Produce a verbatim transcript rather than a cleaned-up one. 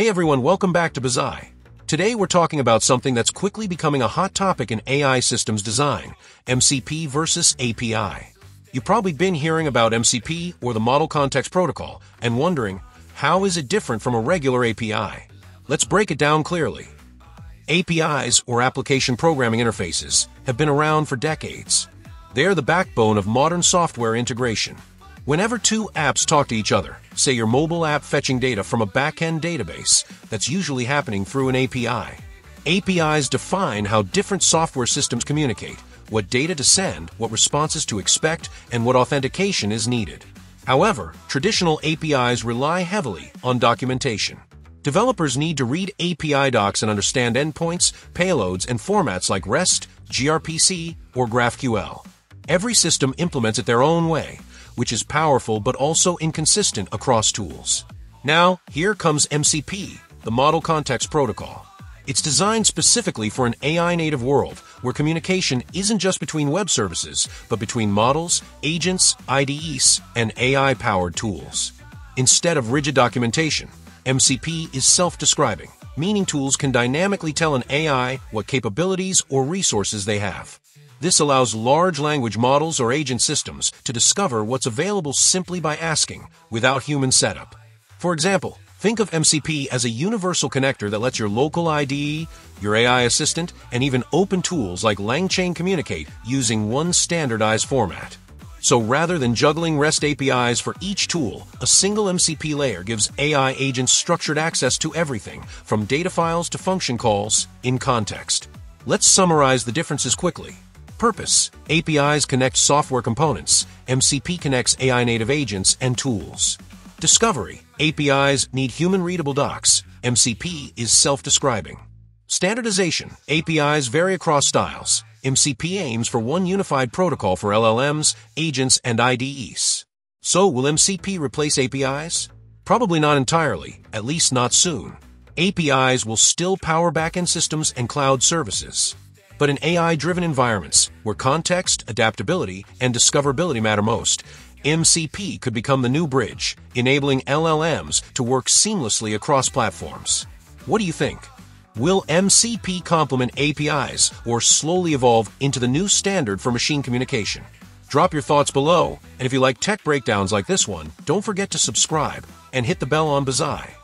Hey everyone, welcome back to Bazai. Today we're talking about something that's quickly becoming a hot topic in A I systems design, M C P versus A P I. You've probably been hearing about M C P, or the Model Context Protocol, and wondering, how is it different from a regular A P I? Let's break it down clearly. A P Is, or Application Programming Interfaces, have been around for decades. They're the backbone of modern software integration. Whenever two apps talk to each other, say your mobile app fetching data from a back-end database, that's usually happening through an A P I. A P Is define how different software systems communicate, what data to send, what responses to expect, and what authentication is needed. However, traditional A P Is rely heavily on documentation. Developers need to read A P I docs and understand endpoints, payloads, and formats like REST, gRPC, or GraphQL. Every system implements it their own way, which is powerful but also inconsistent across tools. Now, here comes M C P, the Model Context Protocol. It's designed specifically for an A I-native world where communication isn't just between web services, but between models, agents, I D Es, and A I-powered tools. Instead of rigid documentation, M C P is self-describing, meaning tools can dynamically tell an A I what capabilities or resources they have. This allows large language models or agent systems to discover what's available simply by asking, without human setup. For example, think of M C P as a universal connector that lets your local I D E, your A I assistant, and even open tools like LangChain communicate using one standardized format. So rather than juggling REST A P Is for each tool, a single M C P layer gives A I agents structured access to everything, from data files to function calls, in context. Let's summarize the differences quickly. Purpose: A P Is connect software components, M C P connects A I-native agents and tools. Discovery: A P Is need human-readable docs, M C P is self-describing. Standardization: A P Is vary across styles. M C P aims for one unified protocol for L L Ms, agents, and I D Es. So, will M C P replace A P Is? Probably not entirely, at least not soon. A P Is will still power backend systems and cloud services. But in A I-driven environments, where context, adaptability, and discoverability matter most, M C P could become the new bridge, enabling L L Ms to work seamlessly across platforms. What do you think? Will M C P complement A P Is or slowly evolve into the new standard for machine communication? Drop your thoughts below, and if you like tech breakdowns like this one, don't forget to subscribe and hit the bell on Bazai.